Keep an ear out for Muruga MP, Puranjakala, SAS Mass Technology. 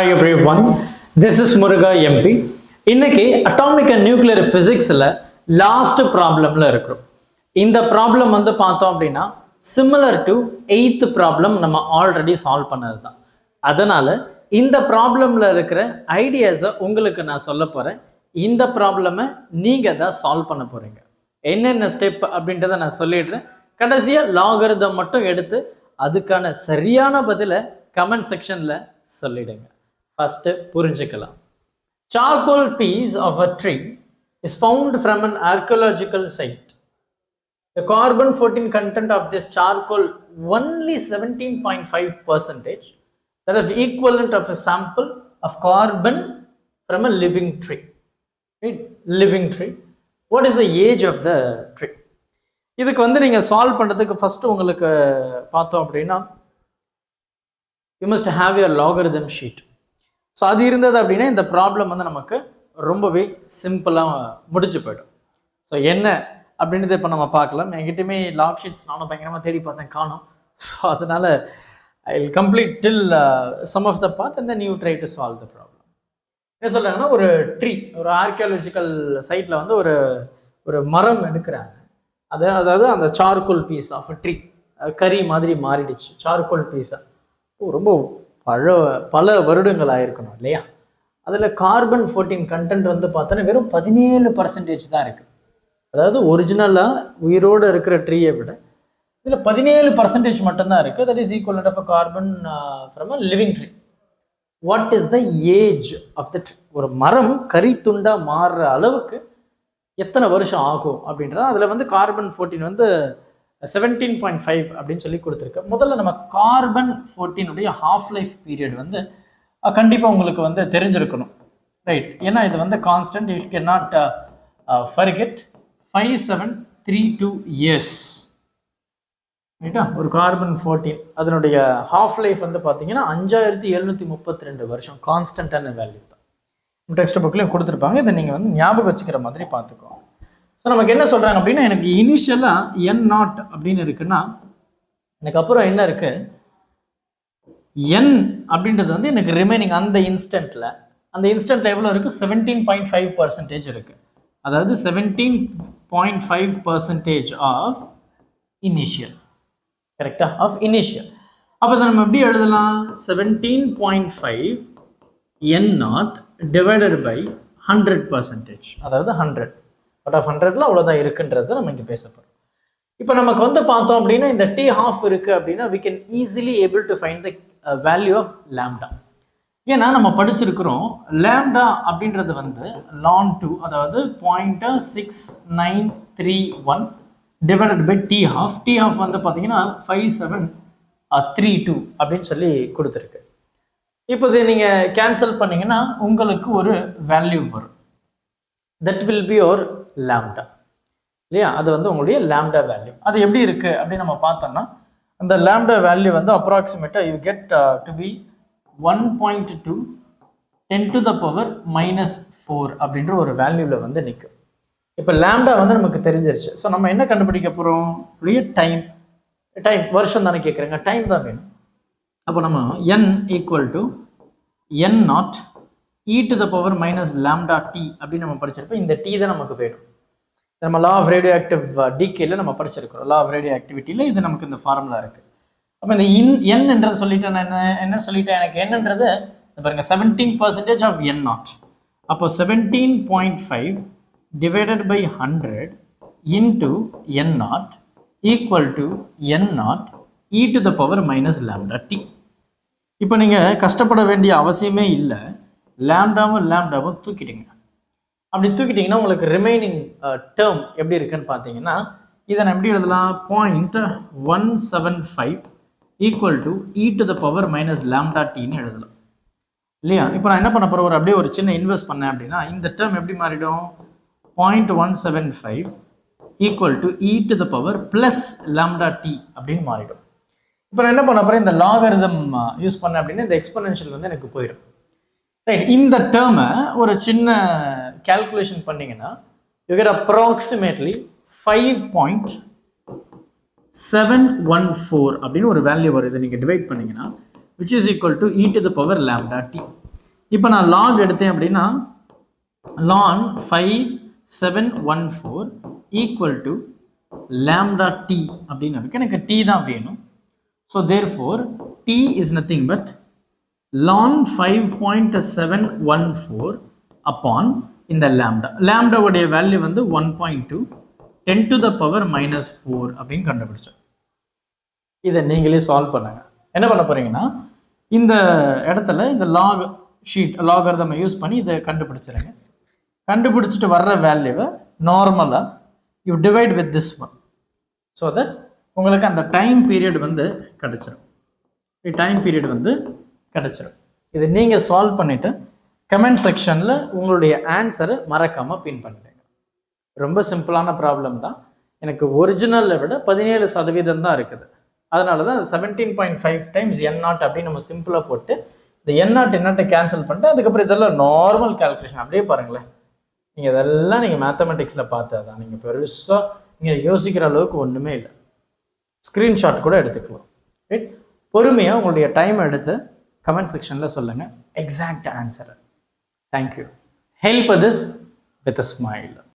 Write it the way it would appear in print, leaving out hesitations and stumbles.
Hi everyone, this is Muruga MP. இன்னைக்கு atomic and nuclear பிசிக்ஸ்ல last ப்ராப்ளம்ல இருக்கிறோம். இந்த ப்ராப்ளம் வந்து பார்த்தோம் அப்படின்னா similar to 8th ப்ராப்ளம் நம்ம ஆல்ரெடி சால்வ் பண்ணதுதான். அதனால இந்த ப்ராப்ளம்ல இருக்கிற ஐடியாஸை உங்களுக்கு நான் சொல்ல போறேன். இந்த ப்ராப்ளமை நீங்க தான் சால்வ் பண்ண போறீங்க. என்னென்ன ஸ்டெப் அப்படின்றத நான் சொல்லிடுறேன். கடைசியா லாகரிதம் மட்டும் எடுத்து அதுக்கான சரியான பதிலை கமெண்ட் செக்ஷன்ல சொல்லிடுங்க. First, Puranjakala. Charcoal piece of a tree is found from an archaeological site. The carbon 14 content of this charcoal only 17.5%, that is the equivalent of a sample of carbon from a living tree. Right? Living tree. What is the age of the tree? இதுக்கு வந்து நீங்க solve பண்றதுக்கு first உங்களுக்கு பார்த்தோம் அப்படின்னா you must have your logarithm sheet. So அது இருந்தது அப்படினா இந்த ப்ராப்ளம் வந்து நமக்கு ரொம்பவே சிம்பிளா முடிஞ்சு போய்டும். சோ என்ன அப்படினு இப்ப நம்ம பார்க்கலாம். என்கிட்டமே லாக் ஷீட்ஸ் நானும் பயங்கரமா தேடி பார்த்தேன், காணோம். சோ அதனால I will complete till some of the part and then you try to solve the problem. என்ன சொல்றாங்கன்னா ஒரு ட்ரீ, ஒரு ஆர்க்கியாலஜிக்கல் சைட்ல வந்து ஒரு ஒரு மரம் எடுக்கறாங்க. அதாவது அந்த சார்கோல் பீஸ் ஆஃப் ட்ரீ கறி மாதிரி மாறிடுச்சு. சார்கோல் பீஸா ரொம்ப பல வருடங்கள் ஆயிருக்கணும் இல்லையா? அதில் கார்பன் 14 கண்டென்ட் வந்து பார்த்தோன்னா வெறும் 17% தான் இருக்குது. அதாவது ஒரிஜினலாக உயிரோடு இருக்கிற ட்ரீயை விட இதில் 17% மட்டும்தான் இருக்குது. That is equal of a carbon from a living tree. What is the age of the tree? ஒரு மரம் கறித்துண்டாக மாறுற அளவுக்கு எத்தனை வருஷம் ஆகும் அப்படின்றத அதில் வந்து கார்பன் 14 வந்து 17.5 அப்படின்னு சொல்லி கொடுத்துருக்கு. முதல்ல நம்ம கார்பன் 14 ஹாஃப் லைஃப் பீரியட் வந்து கண்டிப்பாக உங்களுக்கு வந்து தெரிஞ்சிருக்கணும், ரைட்? ஏன்னா இது வந்து constant, you can not forget. 5732 years, ரைட்டா? ஒரு கார்பன் 14 அதனுடைய ஹாஃப் லைஃப் வந்து பார்த்தீங்கன்னா 5732 வருஷம். கான்ஸ்டன்டான வேல்யூ தான் டெக்ஸ்ட் புக்லேயும் கொடுத்துருப்பாங்க. இதை நீங்கள் வந்து ஞாபகம் வச்சுக்கிற மாதிரி பார்த்துக்கோங்க. ஸோ நமக்கு என்ன சொல்கிறாங்க அப்படின்னா எனக்கு இனிஷியலாக N0 அப்படின்னு இருக்குன்னா எனக்கு அப்புறம் என்ன இருக்குது? என் அப்படின்றது வந்து எனக்கு ரிமைனிங் அந்த இன்ஸ்டண்ட்டில் எவ்வளோ இருக்குது? 17.5% இருக்குது. அதாவது 17.5% ஆஃப் இனிஷியல், கரெக்டாக? Of initial. அப்போ நம்ம எப்படி எழுதலாம்? 17.5 N0 divided by 100%, அதாவது 100. பட் ஆஃப் 100ல அவ்வளோதான் இருக்குன்றது நம்ம இங்கே பேச போகிறோம். இப்போ நமக்கு வந்து பார்த்தோம் அப்படின்னா இந்த டி ஹாஃப் இருக்குது அப்படின்னா we can easily able to find the value of lambda. ஏன்னா நம்ம படிச்சிருக்கிறோம் lambda அப்படின்றது வந்து ln2, அதாவது 0.6931 divided by T half. T half வந்து பார்த்தீங்கன்னா 5732 அப்படின்னு சொல்லி கொடுத்துருக்கு. இப்போ இதை நீங்கள் கேன்சல் பண்ணிங்கன்னா உங்களுக்கு ஒரு வேல்யூ வரும். That will be your lambda, இல்லையா? அது வந்து உங்களுடைய லாம்டா வேல்யூ. அது எப்படி இருக்குது அப்படின்னு நம்ம பார்த்தோம்னா அந்த லாம்டா வேல்யூ வந்து அப்ராக்சிமேட்டாக you get to be 1.2 10 to the power -4 அப்படின்ற ஒரு வேல்யூவில் வந்து நிற்கும். இப்போ லாம்டா வந்து நமக்கு தெரிஞ்சிருச்சு. ஸோ நம்ம என்ன கண்டுபிடிக்க போகிறோம்? டைம் வருஷம் தானே கேட்குறேங்க, டைம் தான் வேணும். அப்போ நம்ம N = N0e to the power minus lambda t அப்படின்னு நம்ம படிச்சிருப்போம். இந்த டி தான் நமக்கு வேணும். நம்ம லா ஆஃப் ரேடியோ ஆக்டிவ் டிகேல நம்ம படிச்சிருக்கிறோம். லா ஆஃப் ரேடியோ ஆக்டிவிட்டியில் இது நமக்கு இந்த ஃபார்முலா இருக்குது. அப்போ இந்த என்னன்றது சொல்லிட்டேன். நான் என்ன சொல்லிட்டேன்? எனக்கு என்னன்றது பாருங்கள், 17% of N0. அப்போ 17.5 divided by 100 into N0 equal to N0e to the power minus lambda t. இப்போ நீங்கள் கஷ்டப்பட வேண்டிய அவசியமே இல்லை. லாம்டாவும் தூக்கிட்டீங்க. அப்படி தூக்கிட்டிங்கன்னா உங்களுக்கு ரிமைனிங் டேர்ம் எப்படி இருக்குன்னு பார்த்தீங்கன்னா இதை நான் எப்படி எழுதலாம்? 0.175 = e to the power minus lambda tன்னு எழுதலாம், இல்லையா? இப்போ நான் என்ன பண்ண போகிறேன்? ஒரு அப்படியே ஒரு சின்ன இன்வெஸ்ட் பண்ணேன் அப்படின்னா இந்த டேர்ம் எப்படி மாறிடும்? 0.175 = e to the power plus lambda t அப்படின்னு மாறிடும். இப்போ நான் என்ன பண்ண போகிறேன்? இந்த லாகரிதம் யூஸ் பண்ணேன் அப்படின்னா இந்த எக்ஸ்போனென்ஷியல் வந்து எனக்கு போயிடும், ரைட்? இந்த டேர்மை ஒரு சின்ன கேல்குலேஷன் பண்ணிங்கன்னா யூ கெட் அப்ராக்சிமேட்லி 5.714 அப்படின்னு ஒரு வேல்யூ வருது. நீங்கள் டிவைட் பண்ணிங்கன்னா which is equal to e to the power lambda t. இப்போ நான் log எடுத்தேன் அப்படின்னா ln 5714 equal to lambda t அப்படினா எனக்கு t தான் வேணும். So therefore t is nothing but ln 5.714 upon in the lambda. Lambda உடைய value வந்து 1.2 10 to the power minus 4 அப்படினு கண்டுபிடிச்சோம். இதை நீங்களே சால்வ் பண்ணுங்க. என்ன பண்ண போறீங்கன்னா இந்த இடத்துல இந்த log sheet logarithm use பண்ணி இதை கண்டுபிடிச்சிருங்க. கண்டுபிடிச்சிட்டு வர்ற வேல்யூவை நார்மலா you divide with this one so that உங்களுக்கு அந்த டைம் பீரியட் வந்து கிடைச்சிடும். இந்த டைம் பீரியட் வந்து கிடைச்சிடும். இது நீங்க சால்வ் பண்ணிட்டு கமெண்ட் செக்ஷன்ல உங்களுடைய ஆன்சரை மறக்காம பின் பண்ணுங்க. ரொம்ப சிம்பிளான ப்ராப்ளம் தான். எனக்கு ஒரிஜினலை விட 17% தான் இருக்குது. அதனால தான் 17.5 times n0 அப்படி நம்ம சிம்பிளா போட்டு இந்த n0 என்னட்ட கேன்சல் பண்ணிட்டு அதுக்கப்புறம் இதெல்லாம் நார்மல் கால்குலேஷன் அப்படியே பாருங்களேன். நீங்கள் இதெல்லாம் நீங்கள் மேத்தமெட்டிக்ஸில் பார்த்தா தான் நீங்கள் பெருசாக நீங்கள் யோசிக்கிற அளவுக்கு ஒன்றுமே இல்லை. ஸ்க்ரீன்ஷாட் கூட எடுத்துக்கலாம். ரைட், பொறுமையாக உங்களுடைய டைம் எடுத்து கமெண்ட் செக்ஷனில் சொல்லுங்கள் எக்ஸாக்ட் ஆன்சரை. Thank you. Help this with a smile.